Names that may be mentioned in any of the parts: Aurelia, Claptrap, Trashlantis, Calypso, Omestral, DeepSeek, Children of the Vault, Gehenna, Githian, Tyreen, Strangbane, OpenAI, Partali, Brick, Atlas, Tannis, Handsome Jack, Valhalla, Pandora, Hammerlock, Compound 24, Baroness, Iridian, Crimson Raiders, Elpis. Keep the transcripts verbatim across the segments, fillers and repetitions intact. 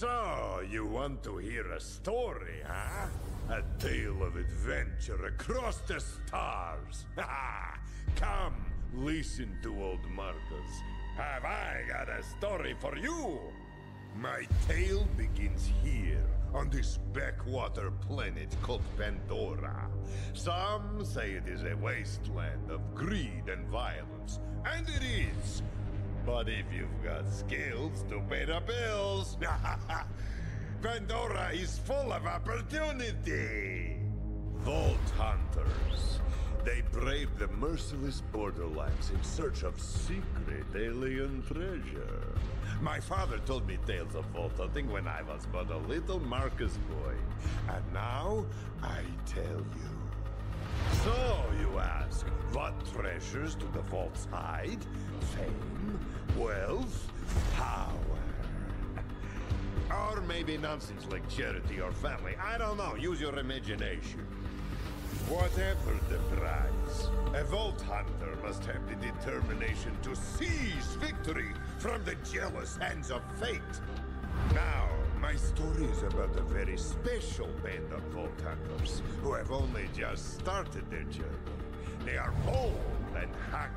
So, you want to hear a story, huh? A tale of adventure across the stars. Come, listen to old Marcus. Have I got a story for you? My tale begins here, on this backwater planet called Pandora. Some say it is a wasteland of greed and violence, and it is. But if you've got skills to pay the bills, Pandora is full of opportunity. Vault Hunters. They brave the merciless borderlands in search of secret alien treasure. My father told me tales of vault hunting when I was but a little Marcus boy. And now, I tell you. So, you ask, what treasures do the vaults hide? Fame? Wealth? Power? Or maybe nonsense like charity or family. I don't know. Use your imagination. Whatever the prize, a Vault Hunter must have the determination to seize victory from the jealous hands of fate. Now, my story is about a very special band of Vault Hunters who have only just started their journey. They are bold and hungry.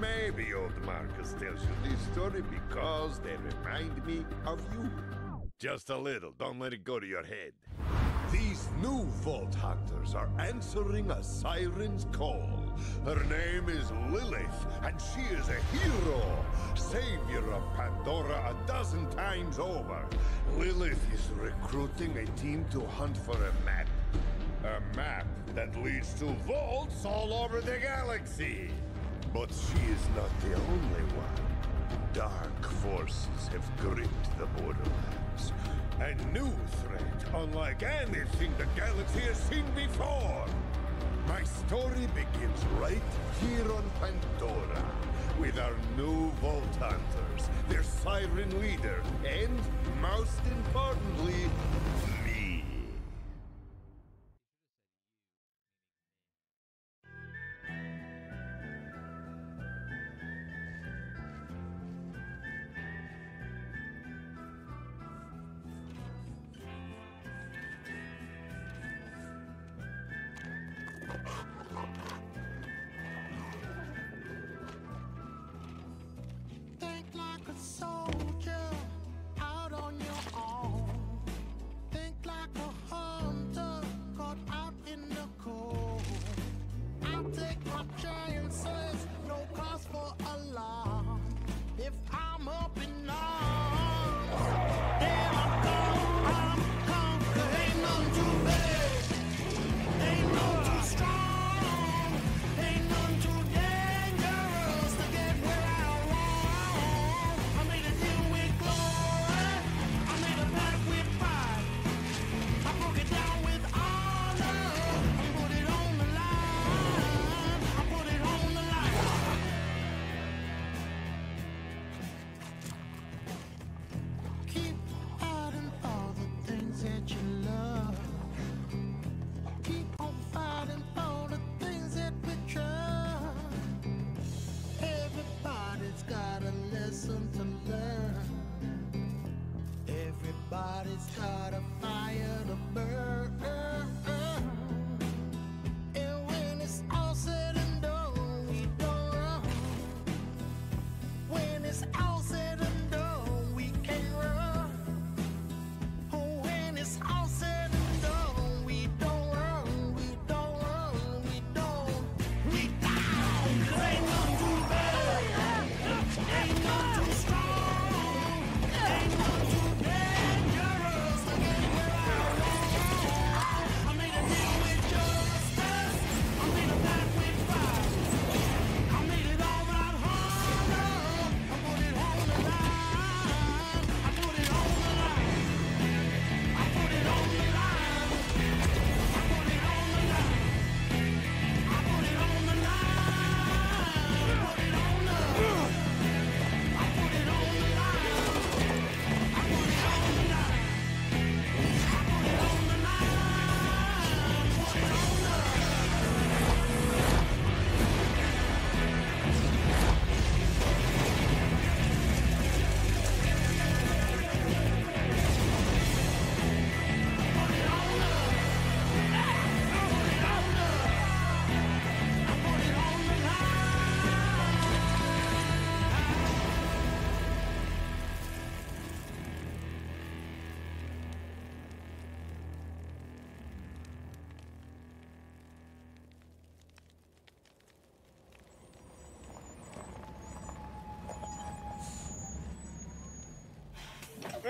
Maybe old Marcus tells you this story because they remind me of you. Just a little, don't let it go to your head. These new Vault Hunters are answering a siren's call. Her name is Lilith, and she is a hero, savior of Pandora a dozen times over. Lilith is recruiting a team to hunt for a map. A map that leads to vaults all over the galaxy. But she is not the only one. Dark forces have gripped the borderlands. A new threat, unlike anything the galaxy has seen before! My story begins right here on Pandora, with our new Vault Hunters, their siren leader, and, most importantly, me.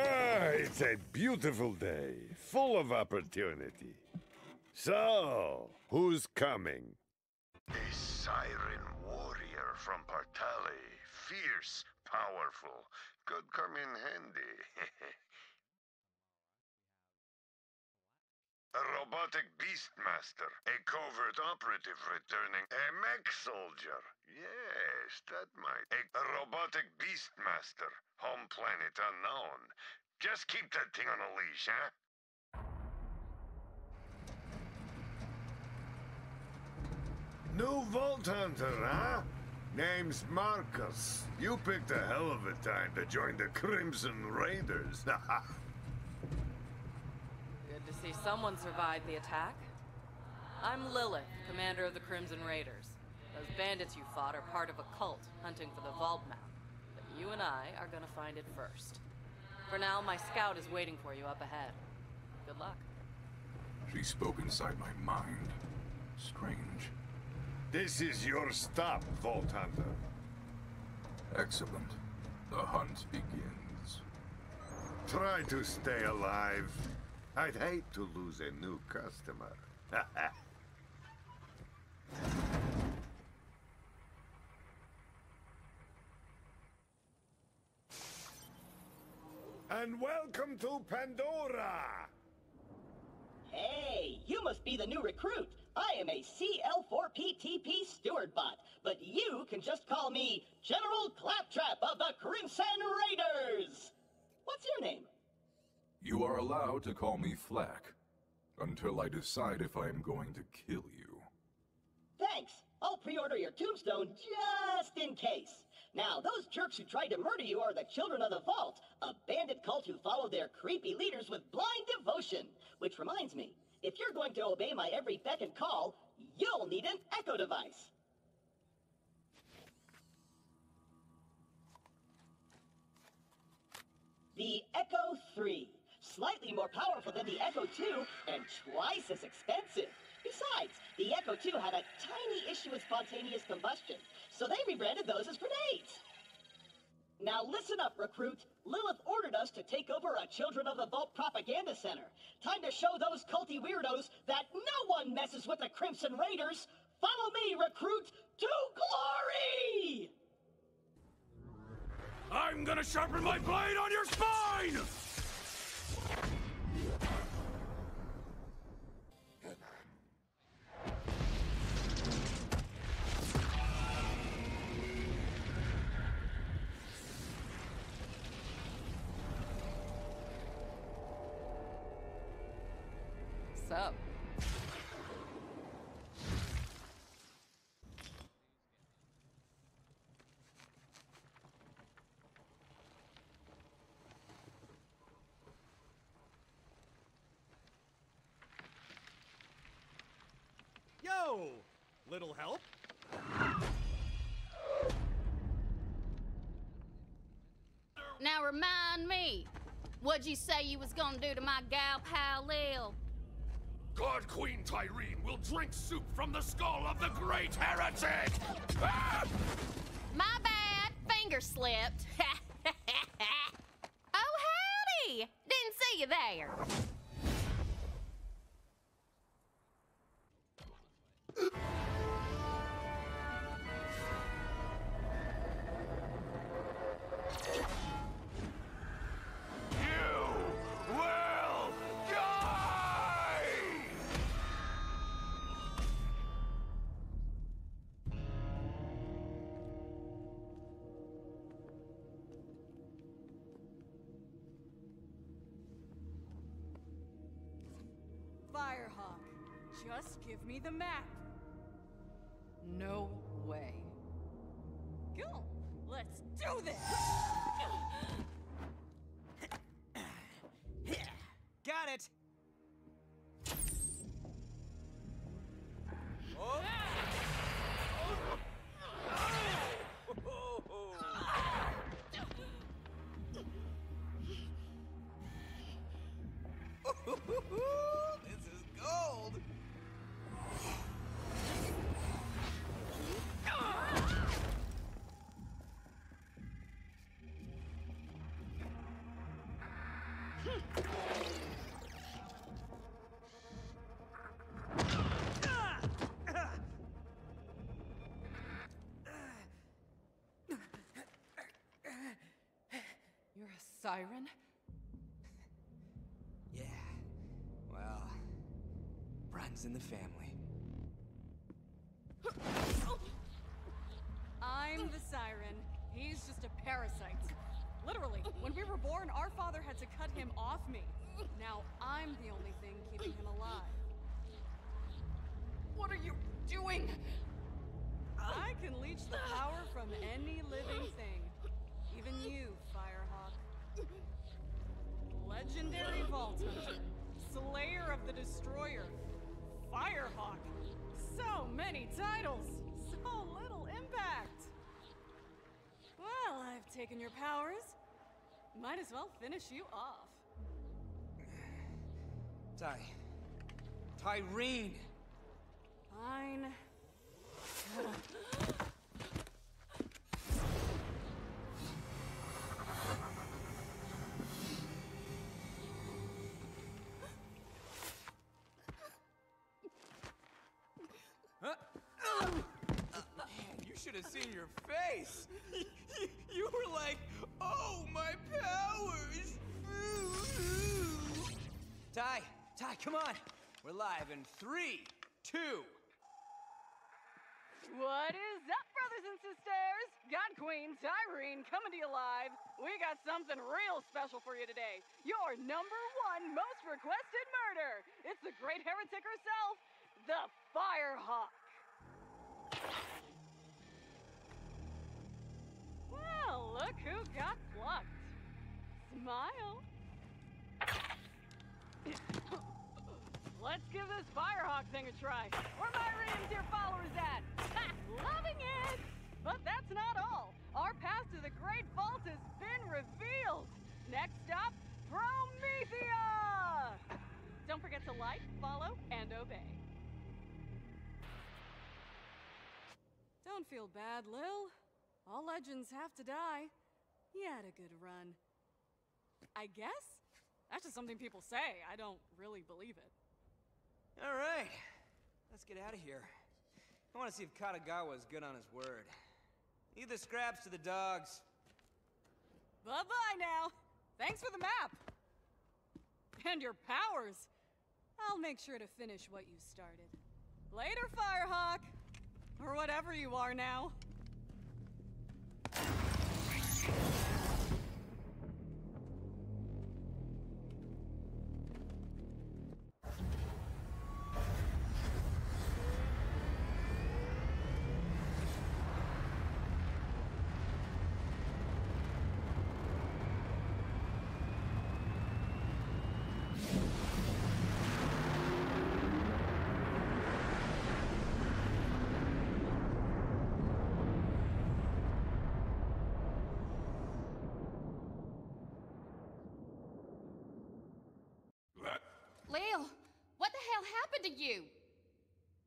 Ah, it's a beautiful day, full of opportunity. So, who's coming? A siren warrior from Partali. Fierce, powerful. Could come in handy. A robotic beastmaster, a covert operative returning, a mech soldier. Yes, that might. A, a robotic beastmaster, home planet unknown. Just keep that thing on a leash, huh? New Vault Hunter, huh? Name's Marcus. You picked a hell of a time to join the Crimson Raiders. Haha. To see someone survive the attack. I'm Lilith, commander of the Crimson Raiders. Those bandits you fought are part of a cult hunting for the Vault Map, but you and I are gonna find it first. For now, my scout is waiting for you up ahead. Good luck. She spoke inside my mind. Strange. This is your stop, Vault Hunter. Excellent. The hunt begins. Try to stay alive. I'd hate to lose a new customer. And welcome to Pandora! Hey, you must be the new recruit. I am a C L four P T P steward bot, but you can just call me General Claptrap of the Crimson Raiders! What's your name? You are allowed to call me Flack, until I decide if I am going to kill you. Thanks! I'll pre-order your tombstone just in case. Now, those jerks who tried to murder you are the Children of the Vault, a bandit cult who follow their creepy leaders with blind devotion. Which reminds me, if you're going to obey my every beck and call, you'll need an Echo device. The Echo three. Slightly more powerful than the Echo two, and twice as expensive. Besides, the Echo two had a tiny issue with spontaneous combustion, so they rebranded those as grenades. Now listen up, recruit. Lilith ordered us to take over a Children of the Vault propaganda center. Time to show those culty weirdos that no one messes with the Crimson Raiders. Follow me, recruit, to glory! I'm gonna sharpen my blade on your spine! Up. Yo, little help. Now remind me, what'd you say you was gonna do to my gal pal Lil? God Queen Tyreen will drink soup from the skull of the great heretic! Ah! My bad! Finger slipped. Oh, howdy! Didn't see you there. Firehawk, just give me the map. No way. Go, let's do this! Got it! Oh. You're a siren? Yeah. Well, runs in the family. I'm the siren. He's just a parasite. Literally, when we were born, our father had to cut him off me. Now I'm the only thing keeping him alive. What are you doing? I can leech the power from any living thing. Even you, Firehawk. Legendary Vault Hunter. Slayer of the Destroyer. Firehawk. So many titles. So little impact. Well, I've taken your powers. Might as well finish you off. Ty... Tyreen! Fine. Huh? Man, you should have seen your face! You were like, oh, my powers! Ty, Ty, come on! We're live in three, two... What is up, brothers and sisters? God Queen Tyreen coming to you live. We got something real special for you today. Your number one most requested murder. It's the great heretic herself, the Firehawk. Well, look who got plucked. Smile. Let's give this Firehawk thing a try. Where my Rams, dear followers, at? Ha! Loving it! But that's not all. Our path to the Great Vault has been revealed. Next stop, Promethea! Don't forget to like, follow, and obey. Don't feel bad, Lil. All legends have to die. You had a good run. I guess? That's just something people say. I don't really believe it. All right, let's get out of here. I want to see if Katagawa's good on his word. Leave the scraps to the dogs. Bye-bye now. Thanks for the map. And your powers. I'll make sure to finish what you started. Later, Firehawk. Or whatever you are now. You.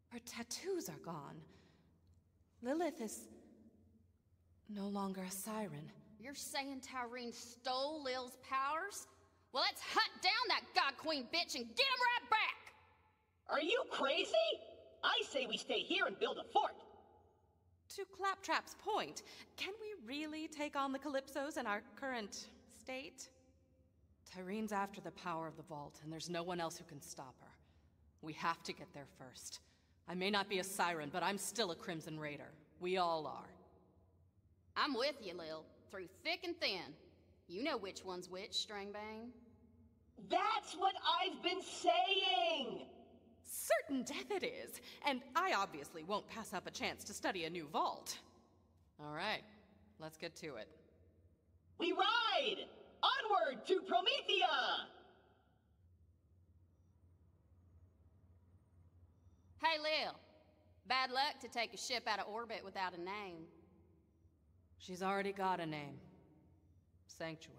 Her tattoos are gone. Lilith is no longer a siren. You're saying Tyreen stole Lil's powers? Well, let's hunt down that God Queen bitch and get him right back! Are you crazy? I say we stay here and build a fort. To Claptrap's point, can we really take on the Calypsos in our current state? Tyreen's after the power of the Vault, and there's no one else who can stop her. We have to get there first. I may not be a siren, but I'm still a Crimson Raider. We all are. I'm with you, Lil. Through thick and thin. You know which one's which, Strangbane. That's what I've been saying! Certain death it is, and I obviously won't pass up a chance to study a new vault. All right, let's get to it. We ride! Onward to Promethea! Hey, Lil. Bad luck to take a ship out of orbit without a name. She's already got a name. Sanctuary.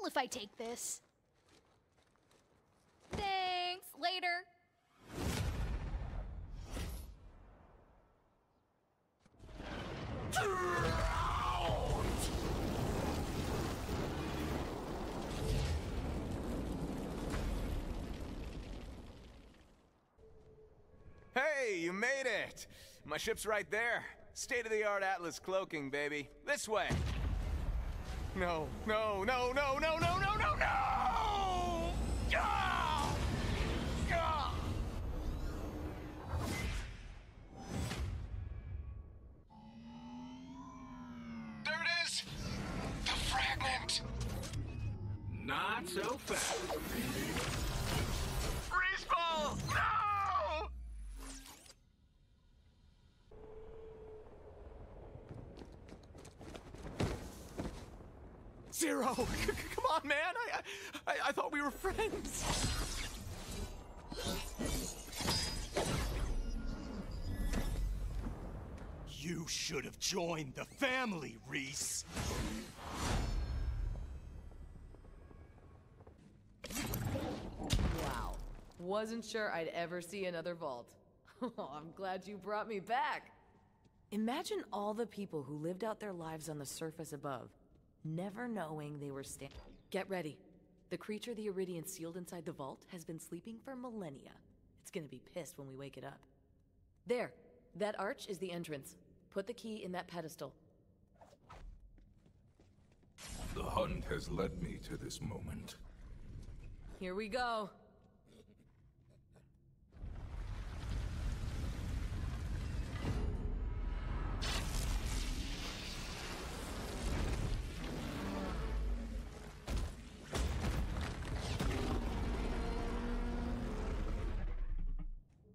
cool if I take this. Thanks, later. Drowned! Hey, you made it! My ship's right there. State-of-the-art Atlas cloaking, baby. This way! No, no, no, no, no, no, no, no, no! Ah! Ah! There it is! The fragment! Not so fast. Freeze ball! No! Zero! Come on, man! I, I I thought we were friends! You should have joined the family, Reese! Wow. Wasn't sure I'd ever see another vault. Oh, I'm glad you brought me back! Imagine all the people who lived out their lives on the surface above. Never knowing they were standing. Get ready. The creature the Iridian sealed inside the vault has been sleeping for millennia. It's gonna be pissed when we wake it up. There. That arch is the entrance. Put the key in that pedestal. The hunt has led me to this moment. Here we go.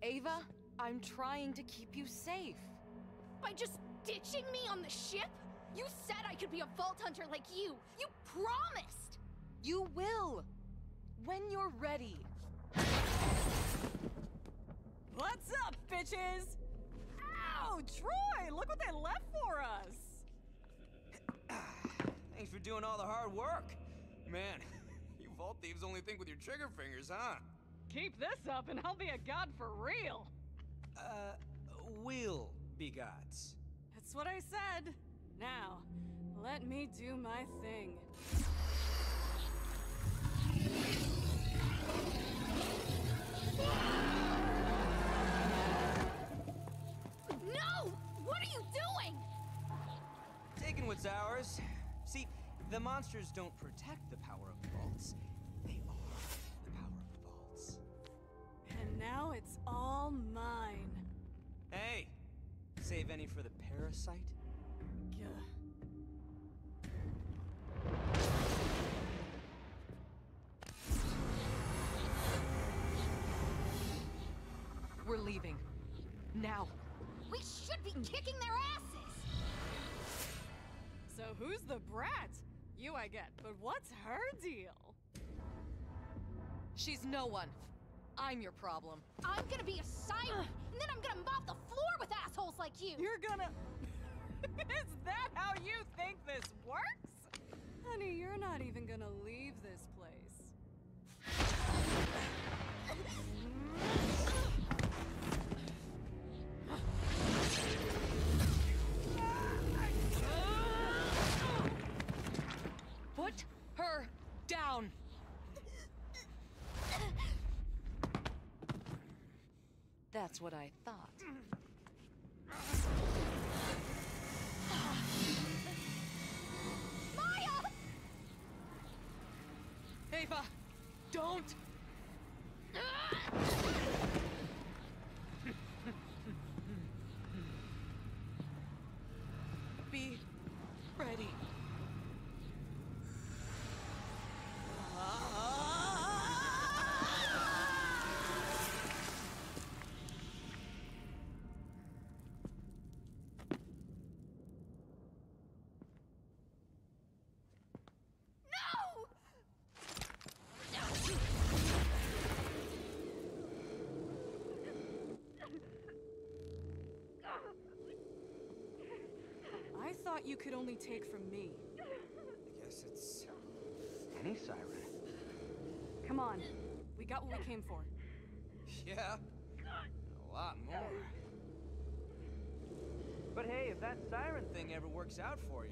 Ava, I'm trying to keep you safe. By just ditching me on the ship? You said I could be a Vault Hunter like you! You promised! You will! When you're ready. What's up, bitches? Ow! Troy, look what they left for us! Thanks for doing all the hard work. Man, you vault thieves only think with your trigger fingers, huh? Keep this up and I'll be a god for real! Uh, we'll be gods. That's what I said. Now, let me do my thing. No! What are you doing? Taking what's ours. See, the monsters don't protect the power of the vaults. Now it's all mine. Hey, save any for the parasite? Gah. We're leaving. Now. We should be kicking their asses! So who's the brat? You, I get, but what's her deal? She's no one. I'm your problem. I'm gonna be a siren, and then I'm gonna mop the floor with assholes like you! You're gonna... Is that how you think this works? Honey, you're not even gonna leave this place. Put her down! That's what I thought. Maya! Ava, don't! Be ready. You could only take from me. I guess it's any siren. Come on. We got what we came for. Yeah. And a lot more. But hey, if that siren thing ever works out for you...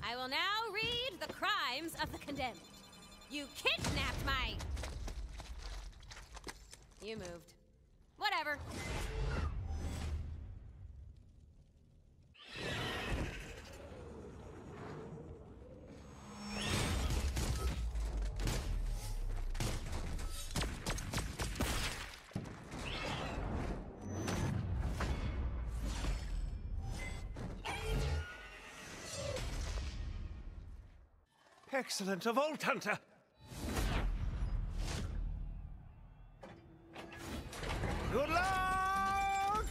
I will now read the crimes of the condemned. You kidnapped my... You moved. Whatever. Excellent, a Vault Hunter! Good luck!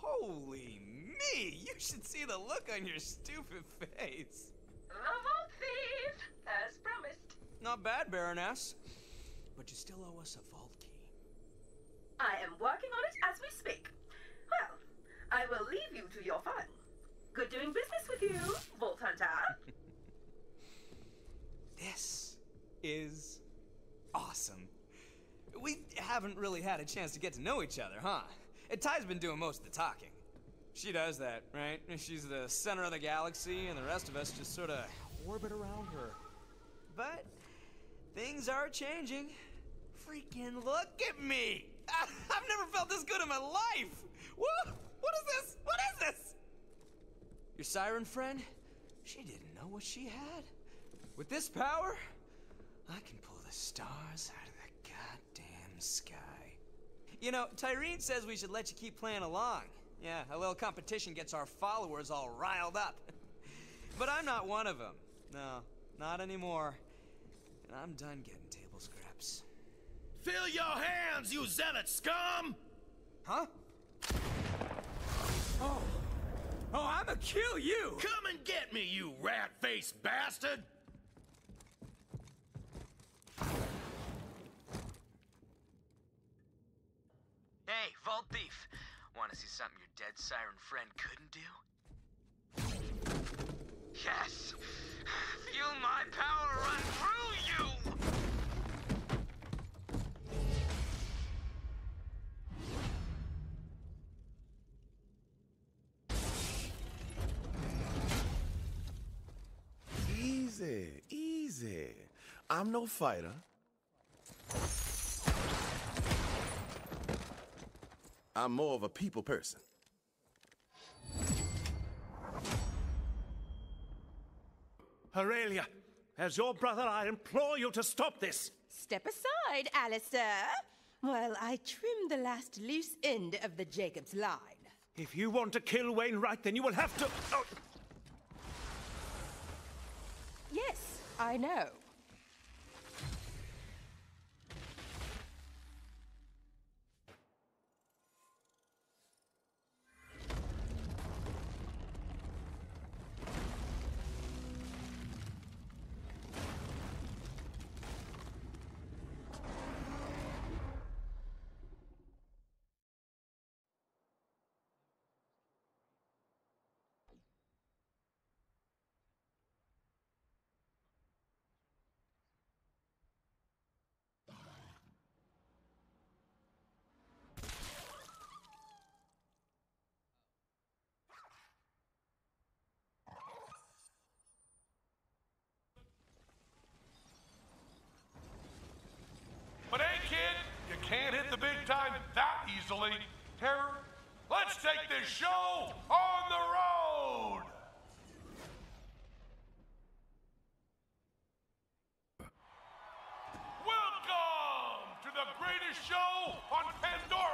Holy me! You should see the look on your stupid face! The Vault Thief, as promised. Not bad, Baroness. But you still owe us a vault key. I am working on it as we speak. Well, I will leave you to your fun. Good doing business with you, Vault Hunter. This is awesome. We haven't really had a chance to get to know each other, huh? Ty's been doing most of the talking. She does that, right? She's the center of the galaxy, and the rest of us just sort of orbit around her. But... things are changing. Freaking look at me! I, I've never felt this good in my life! What? What is this? What is this? Your siren friend? She didn't know what she had. With this power, I can pull the stars out of the goddamn sky. You know, Tyreen says we should let you keep playing along. Yeah, a little competition gets our followers all riled up. But I'm not one of them. No, not anymore. And I'm done getting table scraps. Fill your hands, you zealot scum! Huh? Oh. Oh, I'ma kill you! Come and get me, you rat-faced bastard! Hey, Vault Thief. Wanna see something your dead siren friend couldn't do? Yes! Feel my power run through you! Easy, easy. I'm no fighter. I'm more of a people person. Aurelia, as your brother, I implore you to stop this! Step aside, Alistair, while I trim the last loose end of the Jacob's line. If you want to kill Wainwright, then you will have to... Oh. Yes, I know. time that easily, Terror. Let's take this show on the road! Welcome to the greatest show on Pandora!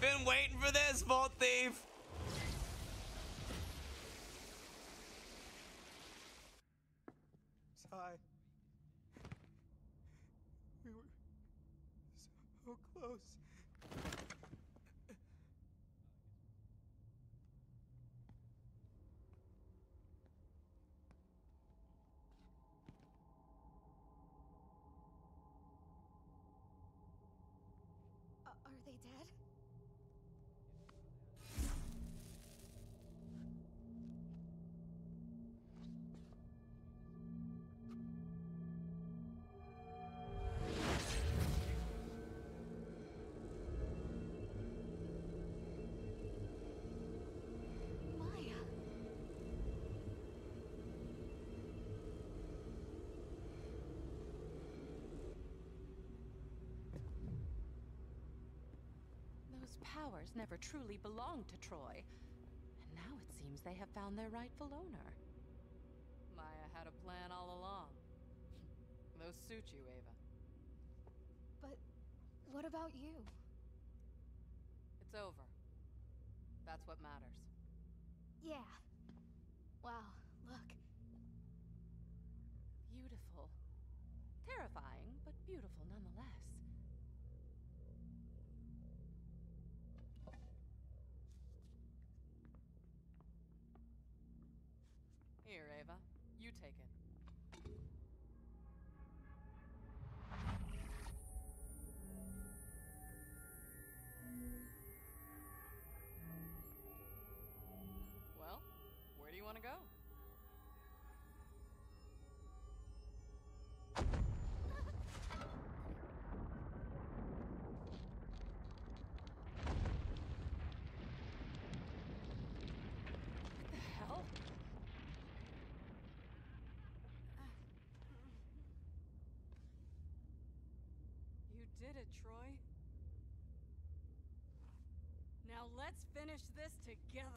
Been waiting for this, Vault Thief! Sigh. We were so close. Uh, are they dead? Powers never truly belonged to Troy, and now it seems they have found their rightful owner. Maya had a plan all along. Those suit you, Ava. But what about you? It's over. That's what matters. Yeah. Wow, look. Beautiful. Terrifying, but beautiful nonetheless. Here, Ava. You take it. Well, where do you want to go? Did it, Troy. Now let's finish this together.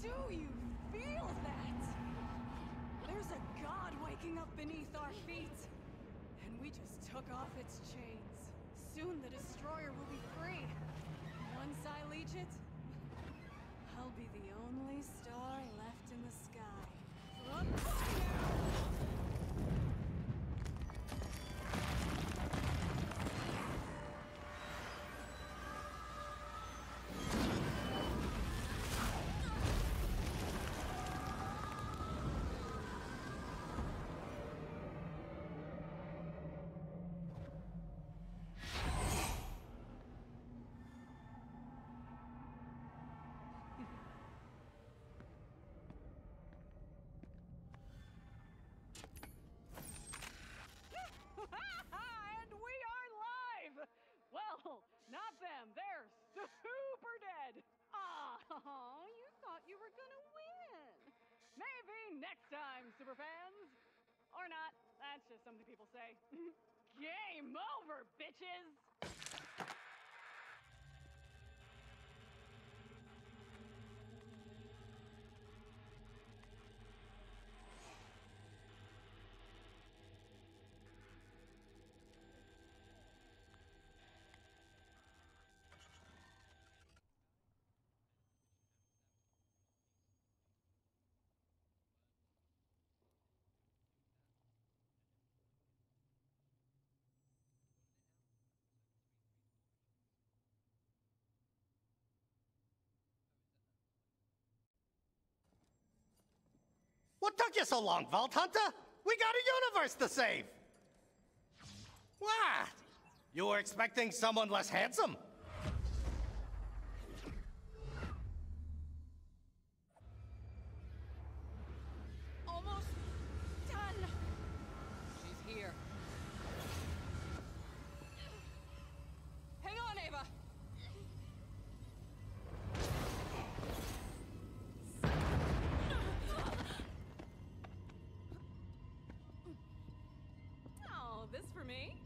Do you feel that? There's a god waking up beneath our feet, and we just took off its chains. Soon the destroyer will be free. Once I leech it, I'll be the only star left in the sky. From now! Not them, they're super dead! Oh, you thought you were gonna win! Maybe next time, superfans! Or not, that's just something people say. Game over, bitches! What took you so long, Vault Hunter? We got a universe to save! What? You were expecting someone less handsome? Almost done! She's here. Hang on, Ava! Me?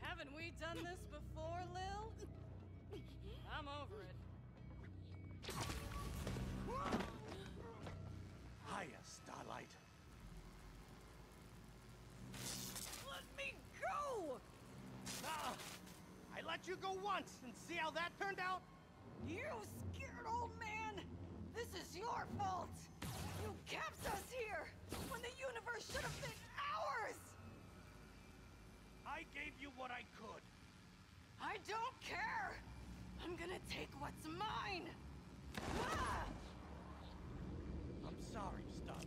Haven't we done this before, Lil? I'm over it. Starlight. Let me go! Uh, I let you go once and see how that turned out? You scared old man! This is your fault! You kept us here when the universe should have been ours! I gave you what I could. I don't care! I'm gonna take what's mine! Ah! I'm sorry, Starlight.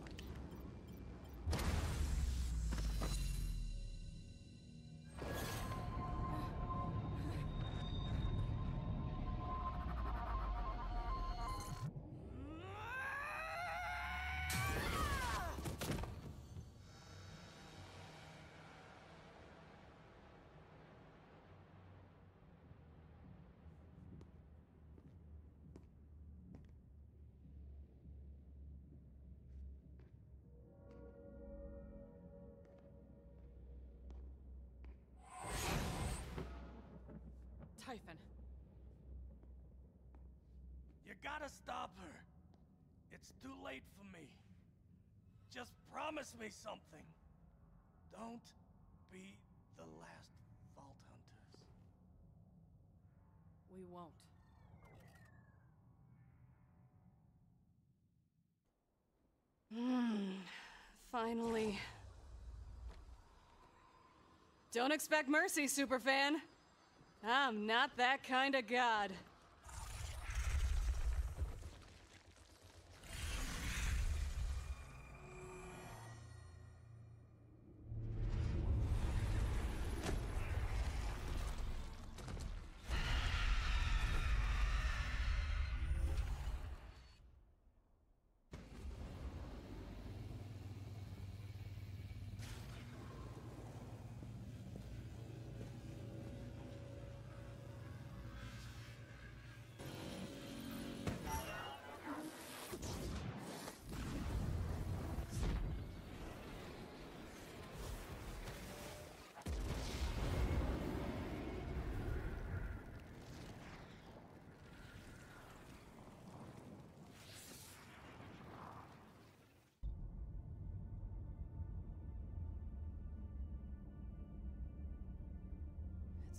You gotta stop her. It's too late for me. Just promise me something. Don't be the last Vault Hunters. We won't. Hmm. Finally. Don't expect mercy, superfan. I'm not that kind of god.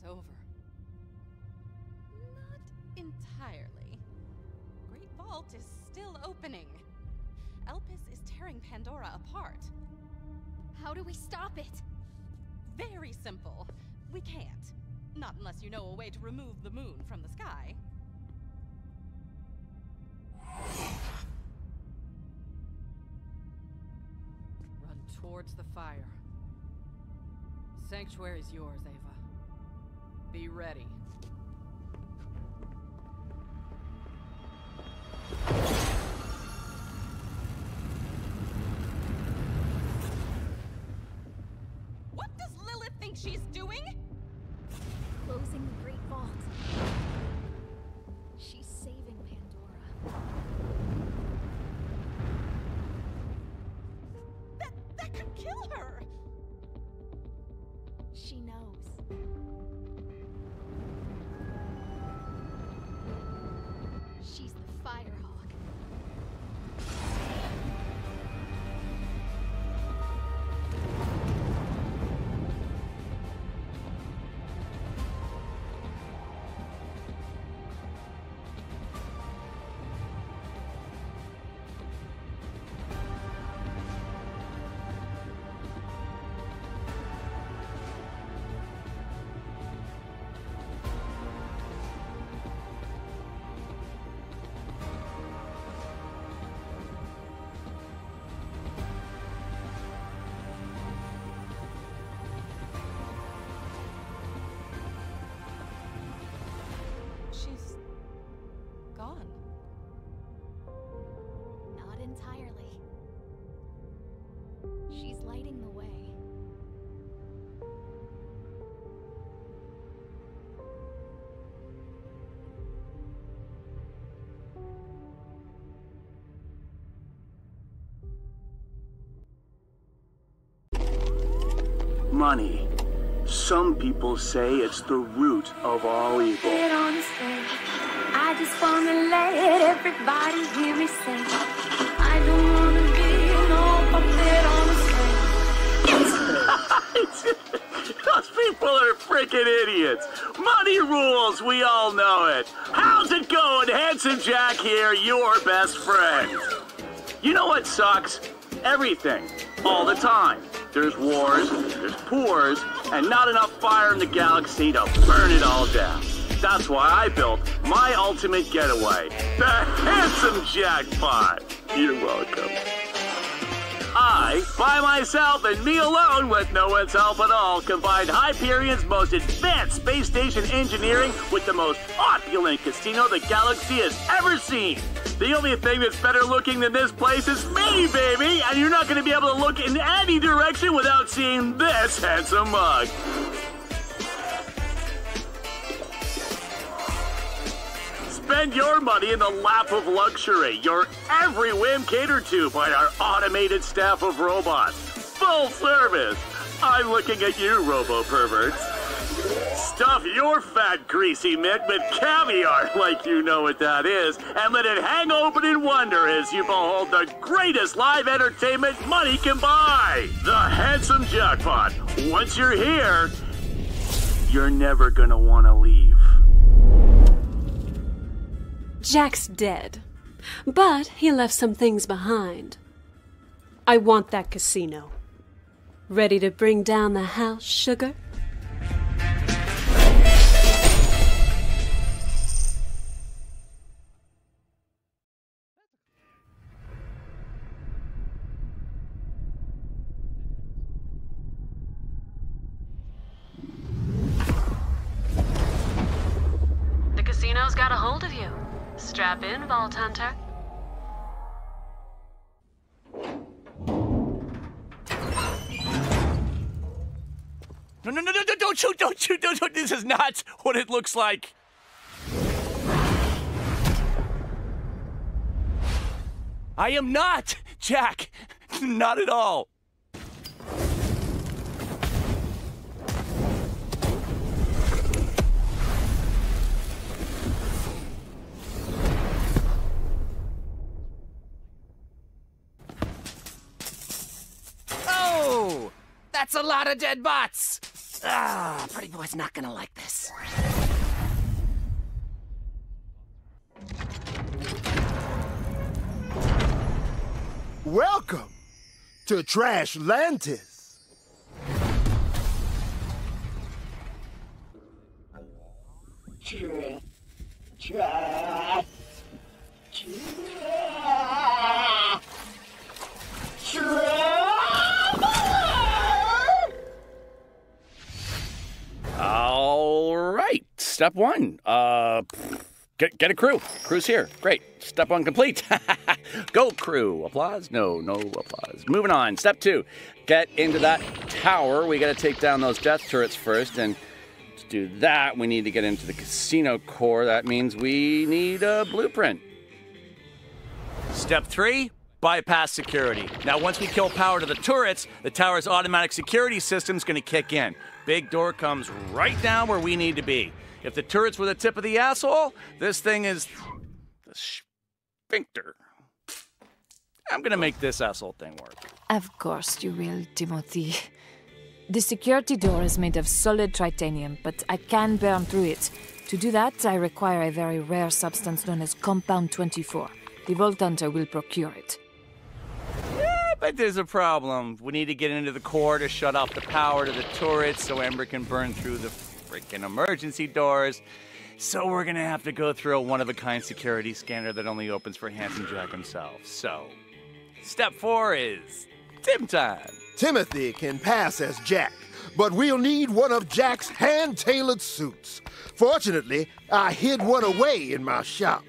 Over. Not entirely. Great Vault is still opening. Elpis is tearing Pandora apart. How do we stop it? Very simple. We can't. Not unless you know a way to remove the moon from the sky. Run towards the fire. Sanctuary's yours, Ava. Be ready. What does Lilith think she's doing? Closing the Great Vault. She's saving Pandora. That, that could kill her! She knows. She's the Firehawk. lighting the way. Money. Some people say it's the root of all evil. Get on the stage. I just want to let everybody hear me sing. I don't want to be no puppet on the stage. Those people are freaking idiots. Money rules, we all know it. How's it going? Handsome Jack here, your best friend. You know what sucks? Everything. All the time. There's wars, there's poors, and not enough fire in the galaxy to burn it all down. That's why I built my ultimate getaway, the Handsome Jackpot. You're welcome. I, by myself and me alone with no one's help at all, combined Hyperion's most advanced space station engineering with the most opulent casino the galaxy has ever seen. The only thing that's better looking than this place is me, baby! And you're not going to be able to look in any direction without seeing this handsome mug. Spend your money in the lap of luxury. Your every whim catered to by our automated staff of robots. Full service! I'm looking at you, robo-perverts. Stuff your fat, greasy mitt with caviar, like you know what that is, and let it hang open in wonder as you behold the greatest live entertainment money can buy! The Handsome Jackpot. Once you're here, you're never gonna wanna leave. Jack's dead, but he left some things behind. I want that casino. Ready to bring down the house, sugar? Strap in, Vault Hunter. No, no, no, no, don't shoot, don't shoot, don't shoot. This is not what it looks like. I am not Jack. Not at all. That's a lot of dead bots! Ah, Pretty Boy's not gonna like this. Welcome to Trashlantis. All right, step one, uh, get, get a crew. Crew's here, great. Step one complete. Go crew, applause? No, no applause. Moving on, step two, get into that tower. We gotta take down those death turrets first, and to do that, we need to get into the casino core. That means we need a blueprint. Step three. Bypass security. Now, once we kill power to the turrets, the tower's automatic security system's gonna kick in. Big door comes right down where we need to be. If the turrets were the tip of the asshole, this thing is the sphincter. I'm gonna make this asshole thing work. Of course you will, Timothy. The security door is made of solid titanium, but I can burn through it. To do that, I require a very rare substance known as Compound twenty-four. The Vault Hunter will procure it. But there's a problem. We need to get into the core to shut off the power to the turrets so Ember can burn through the freaking emergency doors. So we're gonna have to go through a one-of-a-kind security scanner that only opens for Handsome Jack himself. So, step four is Tim time. Timothy can pass as Jack, but we'll need one of Jack's hand-tailored suits. Fortunately, I hid one away in my shop.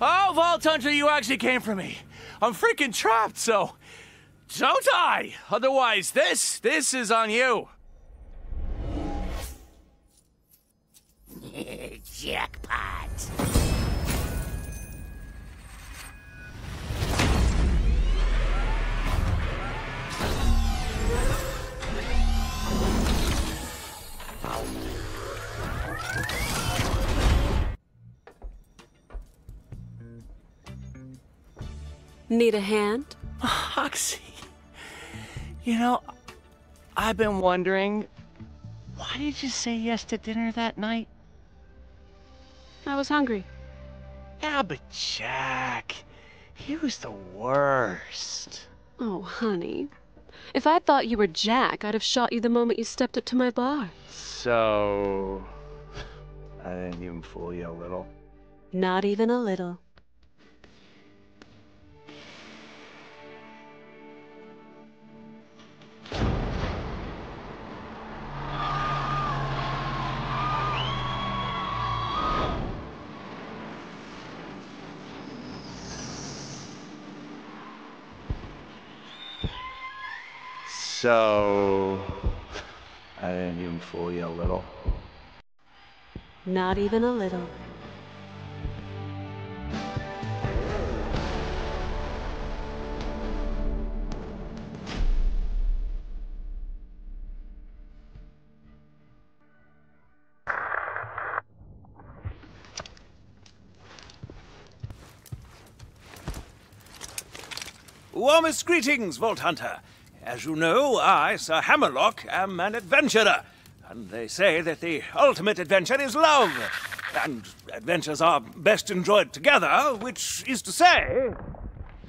Oh, Vault Hunter, you actually came for me. I'm freaking trapped, so don't die. Otherwise, this, this is on you. Jackpot. Need a hand? Oxy, you know, I've been wondering, why did you say yes to dinner that night? I was hungry. Yeah, but Jack, he was the worst. Oh, honey. If I thought you were Jack, I'd have shot you the moment you stepped up to my bar. So, I didn't even fool you a little? Not even a little. So, I didn't even fool you a little? Not even a little. Warmest greetings, Vault Hunter. As you know, I, Sir Hammerlock, am an adventurer, and they say that the ultimate adventure is love, and adventures are best enjoyed together, which is to say...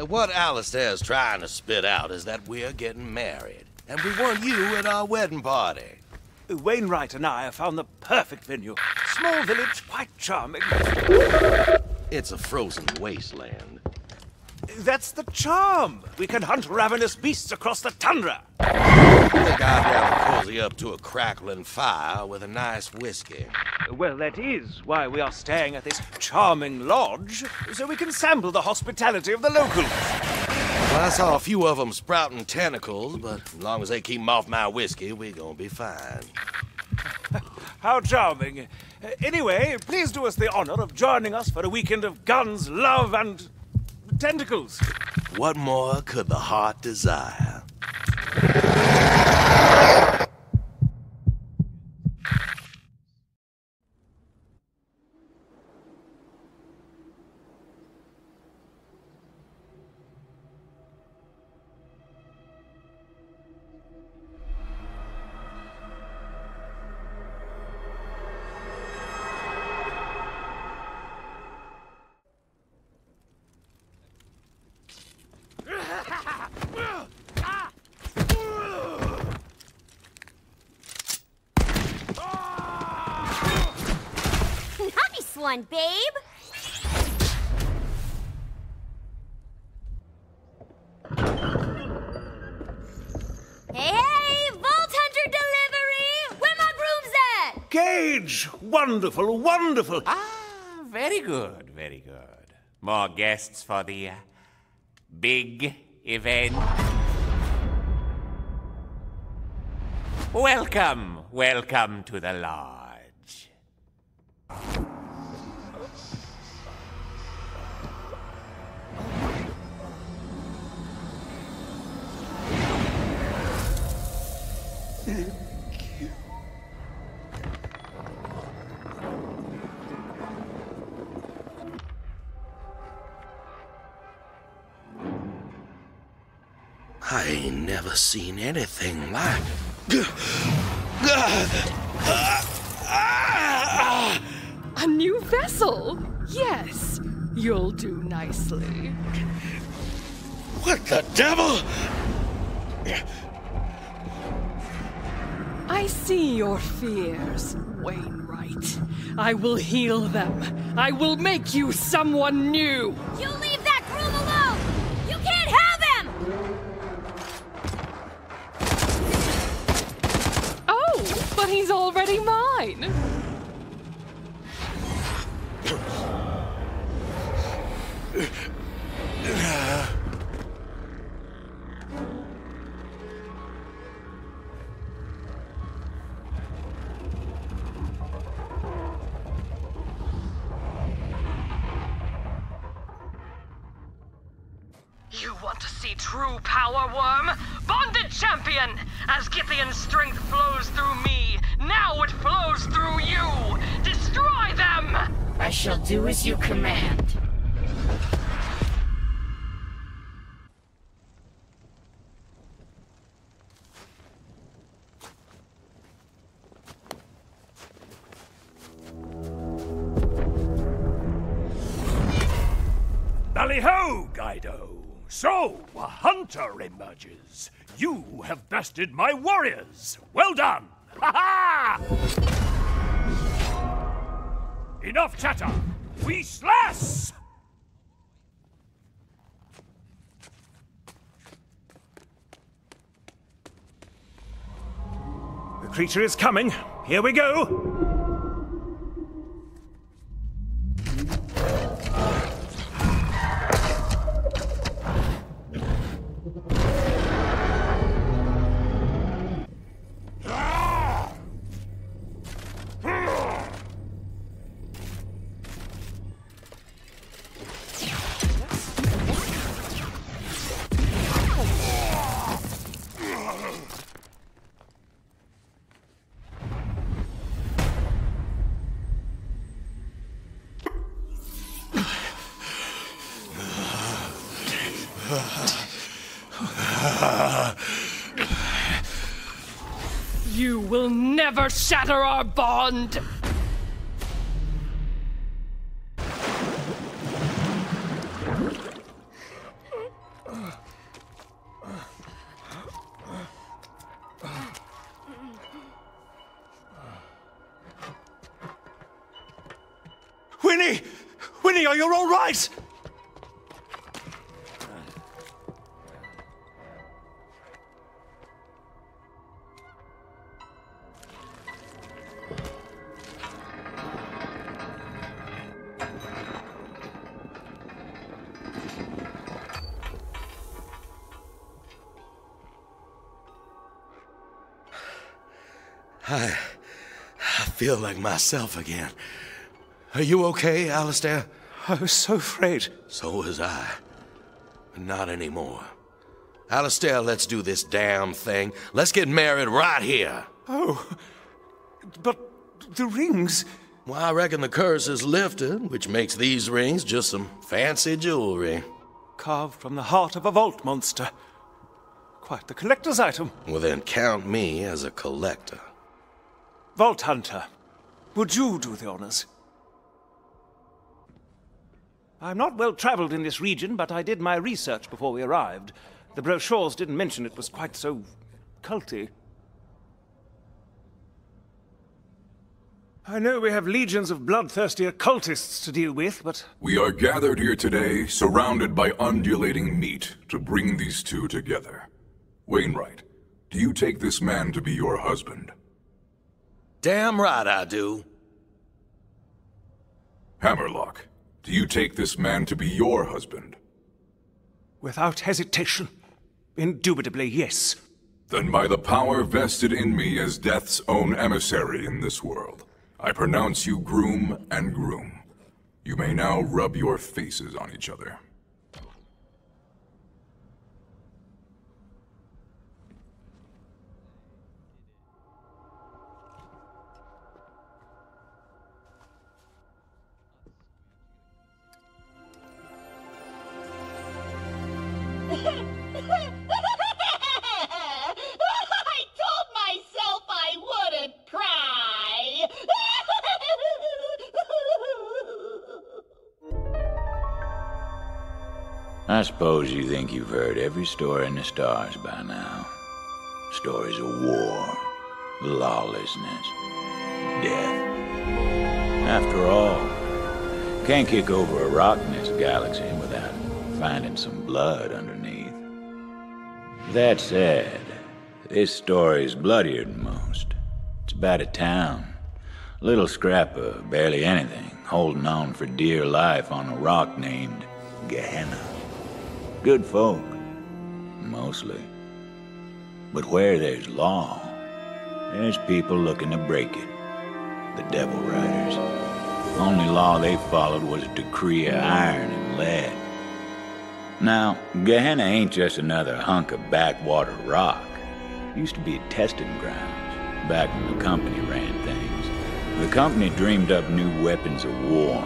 What Alistair's trying to spit out is that we're getting married, and we want you at our wedding party. Wainwright and I have found the perfect venue. Small village, quite charming. It's a frozen wasteland. That's the charm. We can hunt ravenous beasts across the tundra. I think I'd rather cozy up to a crackling fire with a nice whiskey. Well, that is why we are staying at this charming lodge, so we can sample the hospitality of the locals. Well, I saw a few of them sprouting tentacles, but as long as they keep them off my whiskey, we're gonna be fine. How charming. Uh, anyway, please do us the honor of joining us for a weekend of guns, love, and... tentacles. What more could the heart desire? One, babe. Hey, hey, Vault Hunter delivery! Where my brooms at? Cage, wonderful, wonderful. Ah, very good, very good. More guests for the uh, big event. Welcome, welcome to the lodge. I ain't never seen anything like it. A new vessel? Yes, you'll do nicely. What the devil? I see your fears, Wainwright. I will heal them. I will make you someone new. You leave that groom alone! You can't have him! Oh, but he's already mine. You want to see true power, worm? Bonded champion! As Githian strength flows through me, now it flows through you! Destroy them! I shall do as you command. Tally-ho, Guido! So, a hunter emerges. You have bested my warriors. Well done! Ha-ha! Enough chatter. We slash! The creature is coming. Here we go. You will never shatter our bond! Winnie! Winnie, are you all right? I... I feel like myself again. Are you okay, Alistair? I was so afraid. So was I. But not anymore. Alistair, let's do this damn thing. Let's get married right here. Oh, but the rings... Well, I reckon the curse is lifted, which makes these rings just some fancy jewelry. Carved from the heart of a vault monster. Quite the collector's item. Well, then count me as a collector. Vault Hunter, would you do the honors? I'm not well traveled in this region, but I did my research before we arrived. The brochures didn't mention it was quite so culty. I know we have legions of bloodthirsty occultists to deal with, but... We are gathered here today, surrounded by undulating meat, to bring these two together. Wainwright, do you take this man to be your husband? Damn right I do. Hammerlock, do you take this man to be your husband? Without hesitation. Indubitably, yes. Then by the power vested in me as Death's own emissary in this world, I pronounce you groom and groom. You may now rub your faces on each other. I told myself I wouldn't cry. I suppose you think you've heard every story in the stars by now. Stories of war, lawlessness, death. After all, you can't kick over a rock in this galaxy without finding some blood underneath. That said, this story's bloodier than most. It's about a town, a little scrap of barely anything, holding on for dear life on a rock named Gehenna. Good folk, mostly. But where there's law, there's people looking to break it. The Devil Riders. The only law they followed was a decree of iron and lead. Now, Gehenna ain't just another hunk of backwater rock. It used to be a testing grounds, back when the company ran things. The company dreamed up new weapons of war,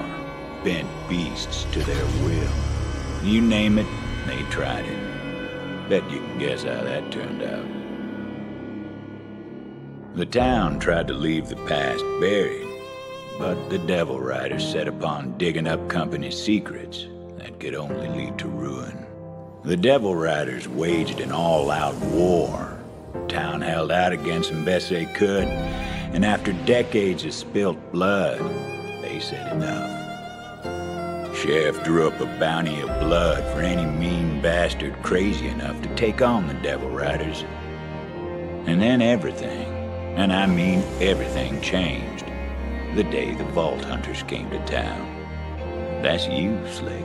bent beasts to their will. You name it, they tried it. Bet you can guess how that turned out. The town tried to leave the past buried, but the Devil Riders set upon digging up company secrets that could only lead to ruin. The Devil Riders waged an all-out war. Town held out against them best they could, and after decades of spilt blood, they said enough. Sheriff drew up a bounty of blood for any mean bastard crazy enough to take on the Devil Riders. And then everything, and I mean everything, changed the day the Vault Hunters came to town. That's you, Slick.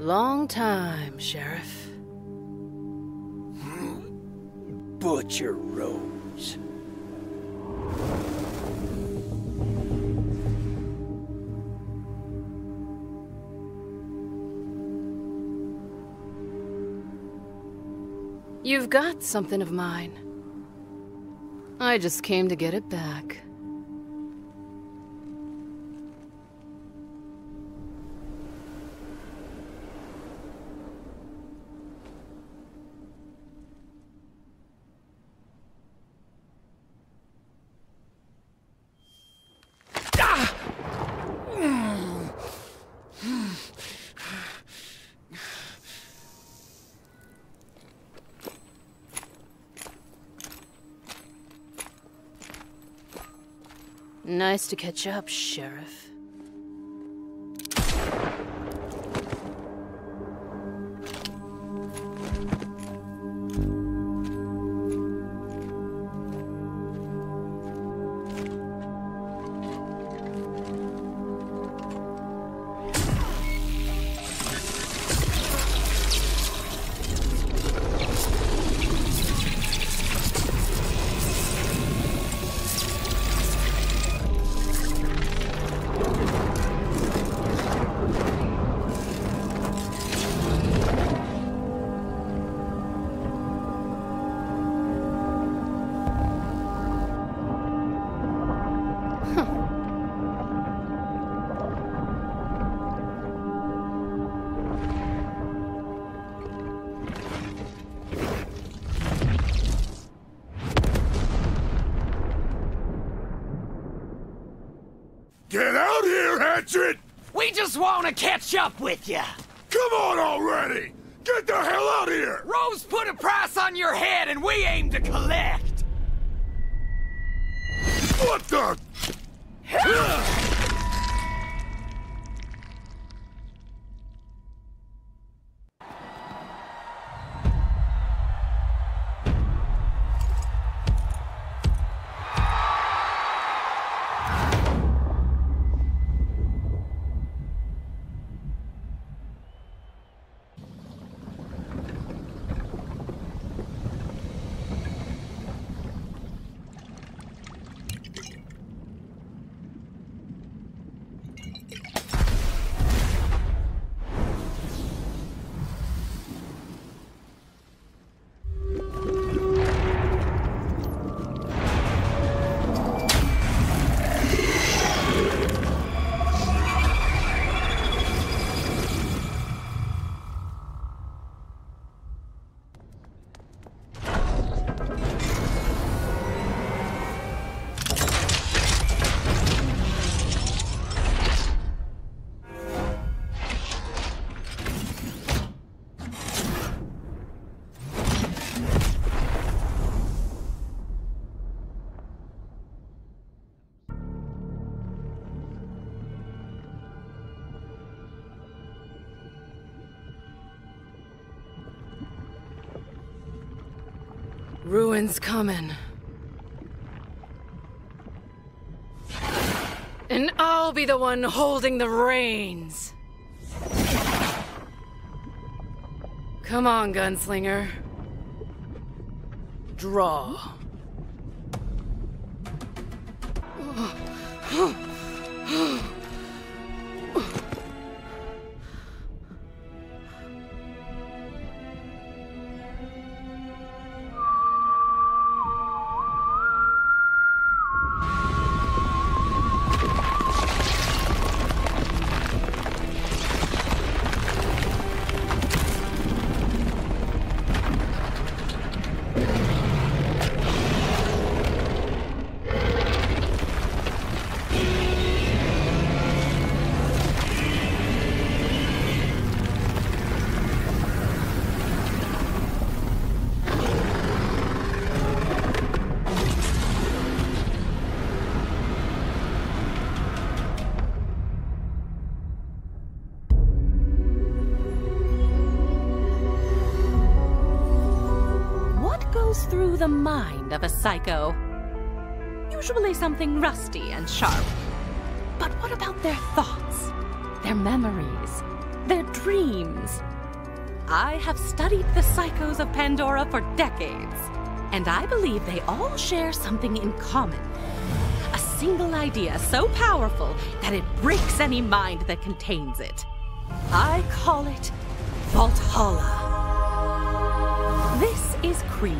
Long time, Sheriff. Butcher Rose. You've got something of mine. I just came to get it back. Nice to catch up, Sheriff. We just want to catch up with you. Come on already! Get the hell out of here! Rose put a price on your head and we aim to collect. What the? Ruin's coming. And I'll be the one holding the reins. Come on, gunslinger. Draw. The mind of a psycho. Usually something rusty and sharp. But what about their thoughts, their memories, their dreams? I have studied the psychos of Pandora for decades, and I believe they all share something in common. A single idea so powerful that it breaks any mind that contains it. I call it Valhalla. This is Krieg.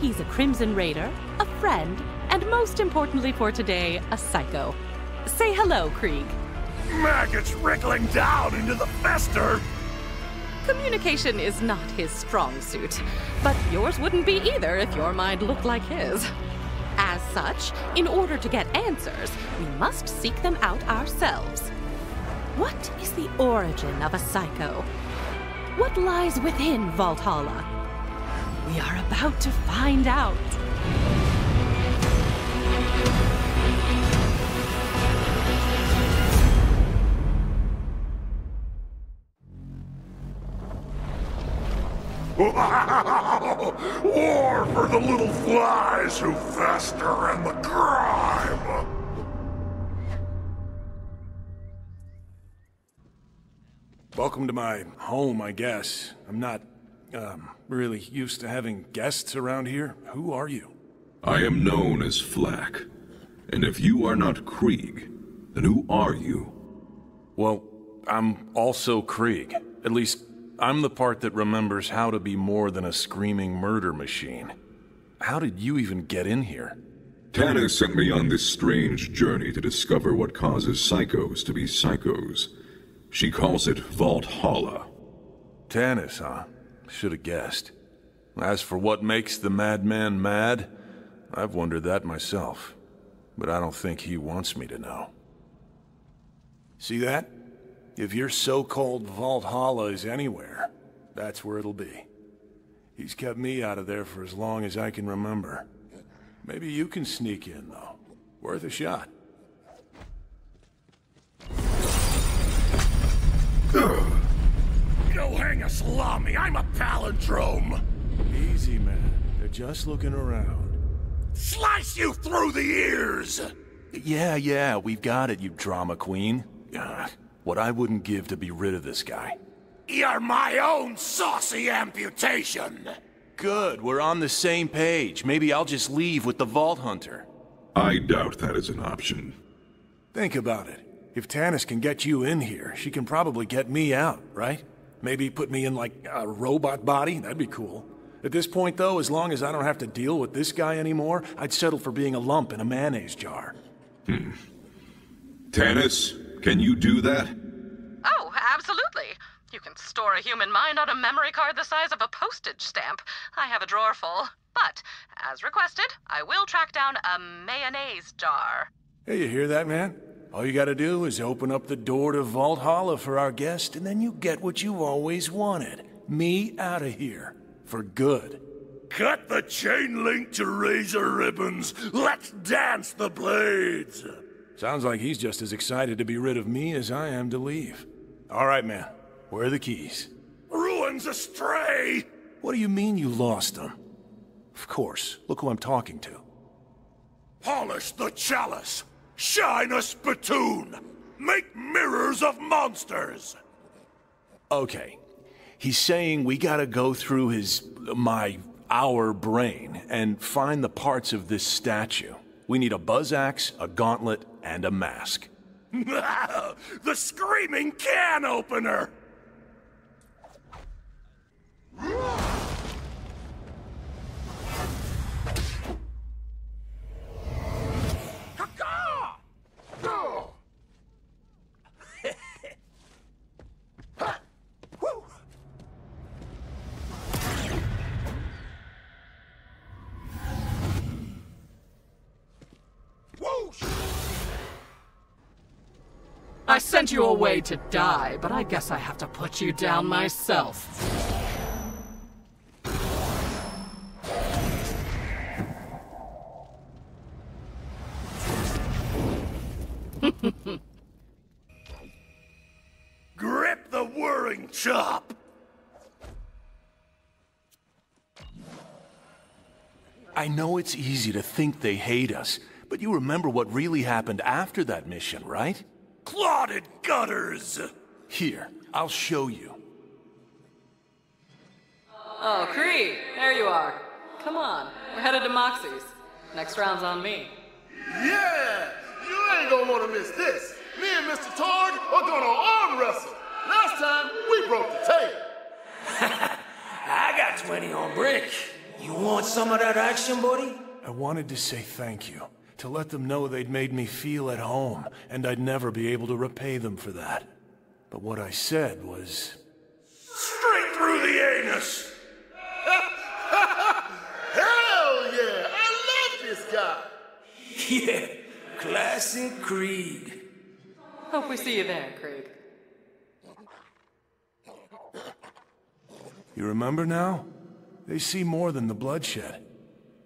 He's a Crimson Raider, a friend, and most importantly for today, a psycho. Say hello, Krieg. Maggots wriggling down into the fester! Communication is not his strong suit, but yours wouldn't be either if your mind looked like his. As such, in order to get answers, we must seek them out ourselves. What is the origin of a psycho? What lies within Valhalla? We are about to find out. War for the little flies who fester in the crime! Welcome to my home, I guess. I'm not... Um, really used to having guests around here. Who are you? I am known as Flack. And if you are not Krieg, then who are you? Well, I'm also Krieg. At least, I'm the part that remembers how to be more than a screaming murder machine. How did you even get in here? Tannis sent me on this strange journey to discover what causes psychos to be psychos. She calls it Valhalla. Tannis, huh? Should have guessed. As for what makes the madman mad, I've wondered that myself. But I don't think he wants me to know. See that? If your so-called Valhalla is anywhere, that's where it'll be. He's kept me out of there for as long as I can remember. Maybe you can sneak in, though. Worth a shot. Ugh. Go hang a salami, I'm a palindrome! Easy, man. They're just looking around. Slice you through the ears! Yeah, yeah, we've got it, you drama queen. Uh, what I wouldn't give to be rid of this guy. You're my own saucy amputation! Good, we're on the same page. Maybe I'll just leave with the Vault Hunter. I doubt that is an option. Think about it. If Tannis can get you in here, she can probably get me out, right? Maybe put me in, like, a robot body? That'd be cool. At this point, though, as long as I don't have to deal with this guy anymore, I'd settle for being a lump in a mayonnaise jar. Hmm. Tannis, can you do that? Oh, absolutely. You can store a human mind on a memory card the size of a postage stamp. I have a drawer full. But, as requested, I will track down a mayonnaise jar. Hey, you hear that, man? All you gotta do is open up the door to Valhalla for our guest, and then you get what you always wanted. Me out of here. For good. Cut the chain link to razor ribbons! Let's dance the blades! Sounds like he's just as excited to be rid of me as I am to leave. All right, man. Where are the keys? Ruins astray! What do you mean you lost them? Of course. Look who I'm talking to. Polish the chalice! Shine a spittoon! Make mirrors of monsters! Okay. He's saying we gotta go through his... my... our brain, and find the parts of this statue. We need a buzz axe, a gauntlet, and a mask. The screaming can opener! I sent you away to die, but I guess I have to put you down myself. Grip the whirring chop! I know it's easy to think they hate us, but you remember what really happened after that mission, right? Clotted gutters! Here, I'll show you. Oh, Krieg, there you are. Come on, we're headed to Moxie's. Next round's on me. Yeah! You ain't gonna wanna miss this. Me and Mister Targ are gonna arm wrestle. Last time, we broke the table. I got twenty on brick. You want some of that action, buddy? I wanted to say thank you. To let them know they'd made me feel at home, and I'd never be able to repay them for that. But what I said was... straight through the anus! Hell yeah! I love this guy! Yeah, classic Krieg. Hope we see you there, Krieg. You remember now? They see more than the bloodshed.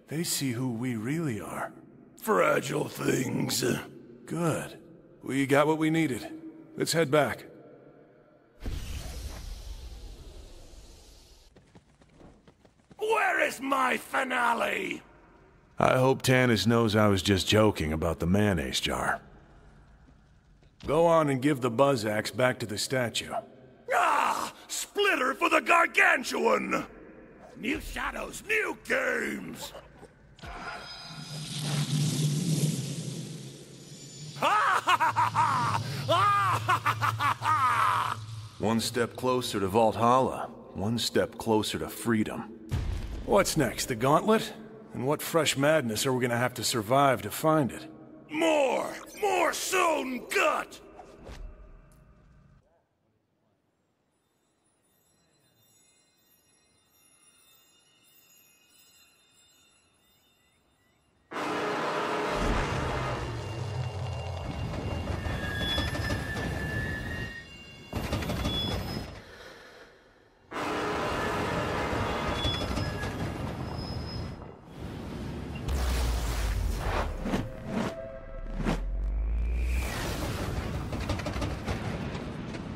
They see who we really are. Fragile things. Good. We got what we needed. Let's head back. Where is my finale? I hope Tannis knows I was just joking about the mayonnaise jar. Go on and give the buzz axe back to the statue. Ah! Splitter for the gargantuan! New shadows, new games! One step closer to Valhalla, one step closer to freedom. What's next, the gauntlet? And what fresh madness are we gonna have to survive to find it? More! More soon, gut!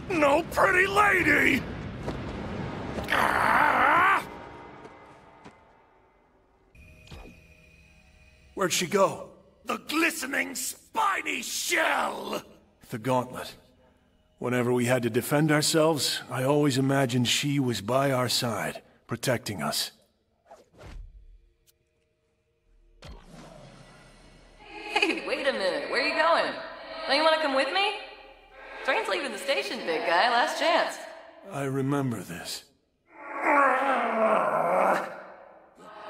No pretty lady! Ah! Where'd she go? The glistening, spiny shell! The gauntlet. Whenever we had to defend ourselves, I always imagined she was by our side, protecting us. Hey, wait a minute. Where are you going? Don't you want to come with me? Train's leaving the station, big guy. Last chance. I remember this.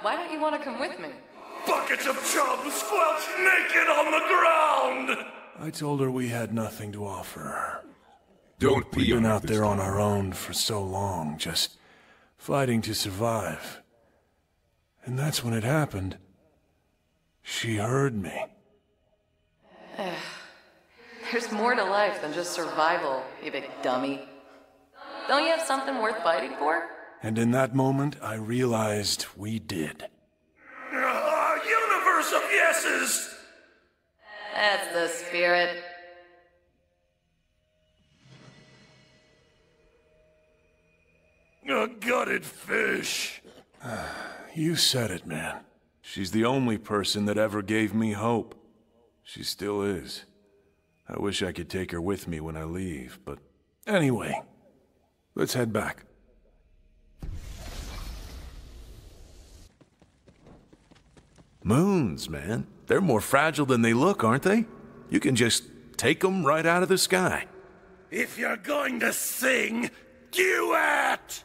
Why don't you want to come with me? Buckets of chums squelched naked on the ground! I told her we had nothing to offer her. Don't be We've been out there on our own for so long, just fighting to survive. And that's when it happened. She heard me. There's more to life than just survival, you big dummy. Don't you have something worth fighting for? And in that moment, I realized we did. A universe of yeses! That's the spirit. A gutted fish. You said it, man. She's the only person that ever gave me hope. She still is. I wish I could take her with me when I leave, but anyway, let's head back. Moons, man. They're more fragile than they look, aren't they? You can just take them right out of the sky. If you're going to sing, do it!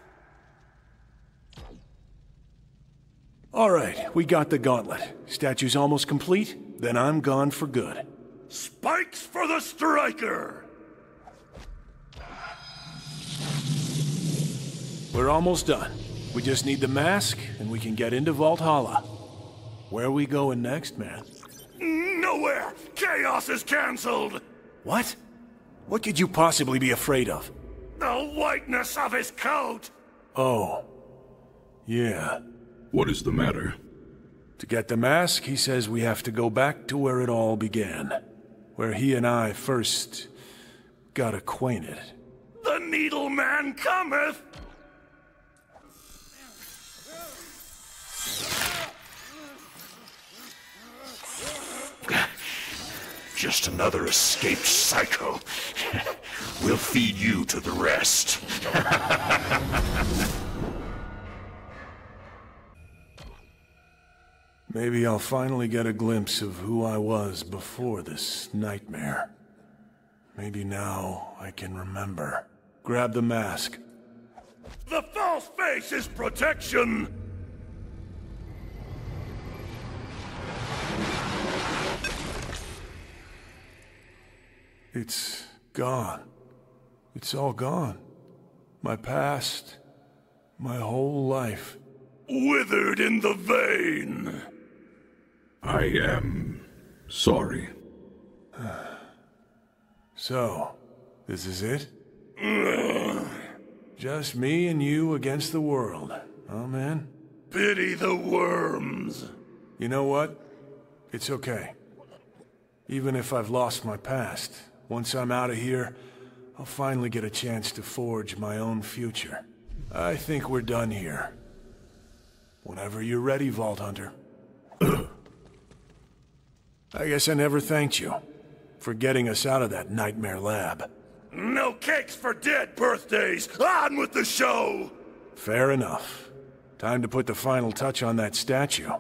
All right, we got the gauntlet. Statue's almost complete, then I'm gone for good. Spikes for the striker! We're almost done. We just need the mask, and we can get into Valhalla. Where are we going next, man? Nowhere! Chaos is cancelled! What? What could you possibly be afraid of? The whiteness of his coat! Oh. Yeah. What is the matter? To get the mask, he says we have to go back to where it all began. Where he and I first got acquainted. The Needleman cometh! Just another escaped psycho. We'll feed you to the rest. Maybe I'll finally get a glimpse of who I was before this nightmare. Maybe now I can remember. Grab the mask. The false face is protection! It's gone. It's all gone. My past, my whole life. Withered in the vein. I am sorry. So, this is it? Just me and you against the world, huh, man? Pity the worms. You know what? It's okay. Even if I've lost my past. Once I'm out of here, I'll finally get a chance to forge my own future. I think we're done here. Whenever you're ready, Vault Hunter. I guess I never thanked you for getting us out of that nightmare lab. No cakes for dead birthdays! On with the show! Fair enough. Time to put the final touch on that statue.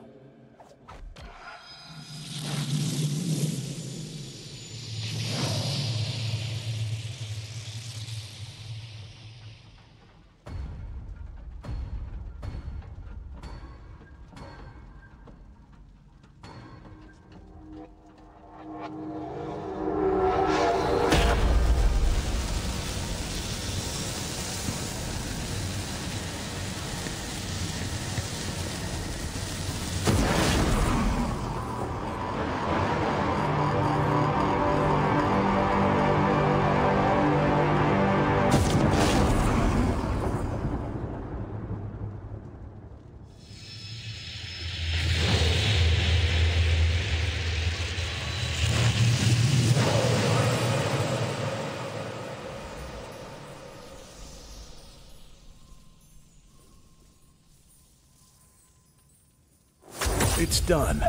It's done.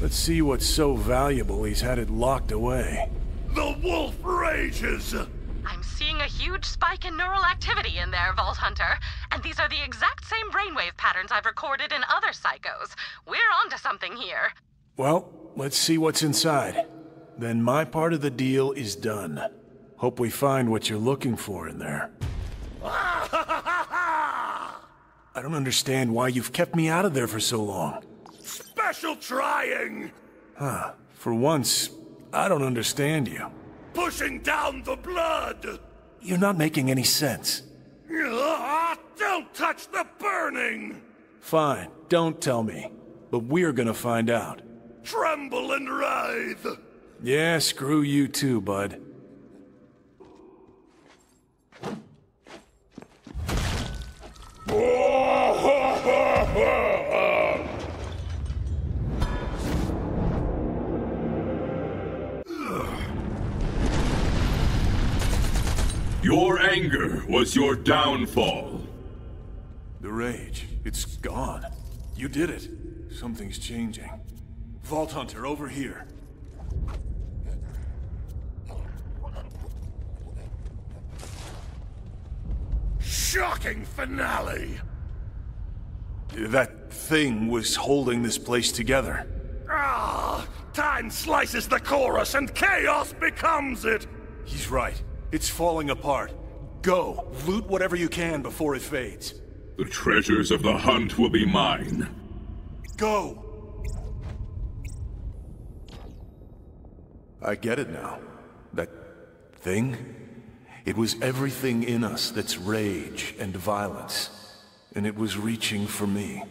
Let's see what's so valuable he's had it locked away. The wolf rages! I'm seeing a huge spike in neural activity in there, Vault Hunter. And these are the exact same brainwave patterns I've recorded in other psychos. We're onto something here. Well, let's see what's inside. Then my part of the deal is done. Hope we find what you're looking for in there. I don't understand why you've kept me out of there for so long. Special trying! Huh. For once, I don't understand you. Pushing down the blood! You're not making any sense. Uh, don't touch the burning! Fine, don't tell me. But we're gonna find out. Tremble and writhe! Yeah, screw you too, bud. Your anger was your downfall. The rage, it's gone. You did it. Something's changing. Vault Hunter, over here. Shocking finale! That thing was holding this place together. Ah! Time slices the chorus and chaos becomes it! He's right. It's falling apart. Go, loot whatever you can before it fades. The treasures of the hunt will be mine. Go! I get it now. That thing? It was everything in us that's rage and violence. And it was reaching for me,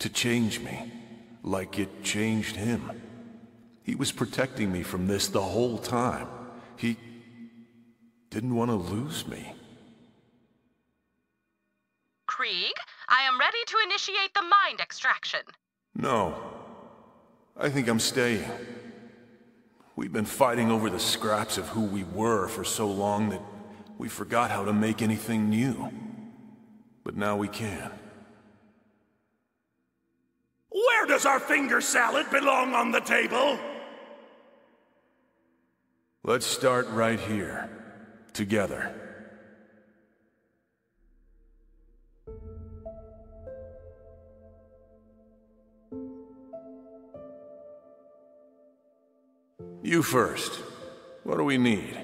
to change me, like it changed him. He was protecting me from this the whole time. He didn't want to lose me. Krieg, I am ready to initiate the mind extraction. No. I think I'm staying. We've been fighting over the scraps of who we were for so long that we forgot how to make anything new. But now we can. Where does our finger salad belong on the table? Let's start right here. Together. You first. What do we need?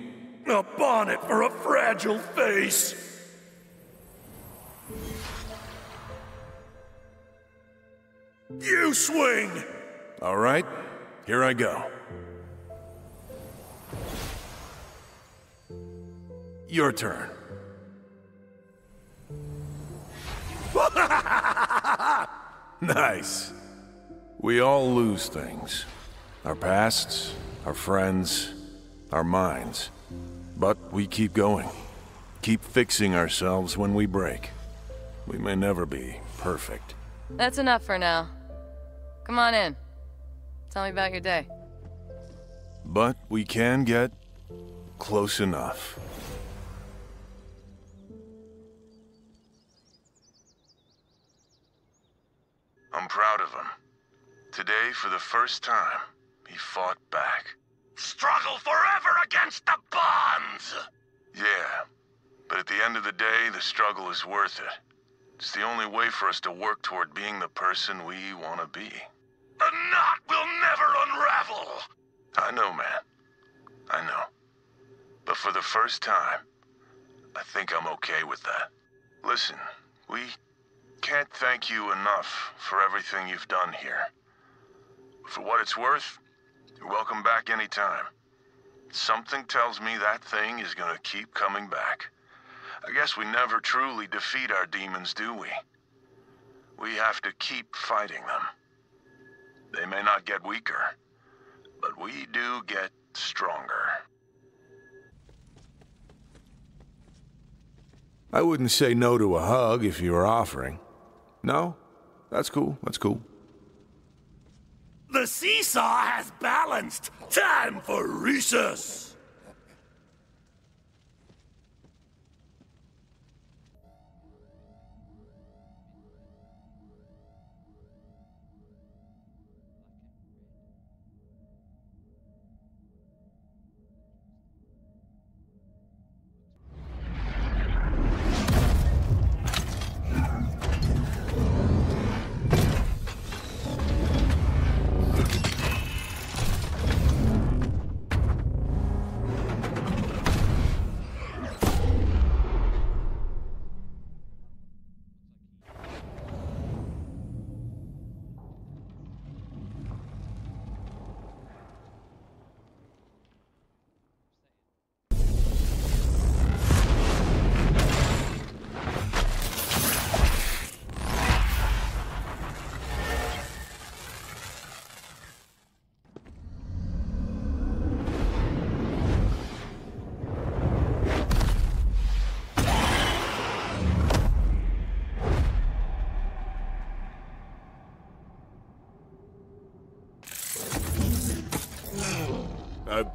A bonnet for a fragile face! You swing! All right, here I go. Your turn. Nice. We all lose things. Our pasts, our friends, our minds. But we keep going. Keep fixing ourselves when we break. We may never be perfect. That's enough for now. Come on in. Tell me about your day. But we can get close enough. I'm proud of him. Today, for the first time, he fought back. Struggle forever against the bonds! Yeah, but at the end of the day, the struggle is worth it. It's the only way for us to work toward being the person we want to be. The knot will never unravel! I know, man. I know. But for the first time, I think I'm okay with that. Listen, we can't thank you enough for everything you've done here. For what it's worth, you're welcome back anytime. Something tells me that thing is gonna keep coming back. I guess we never truly defeat our demons, do we? We have to keep fighting them. They may not get weaker, but we do get stronger. I wouldn't say no to a hug if you were offering. No? That's cool, that's cool. The seesaw has balanced! Time for recess! I've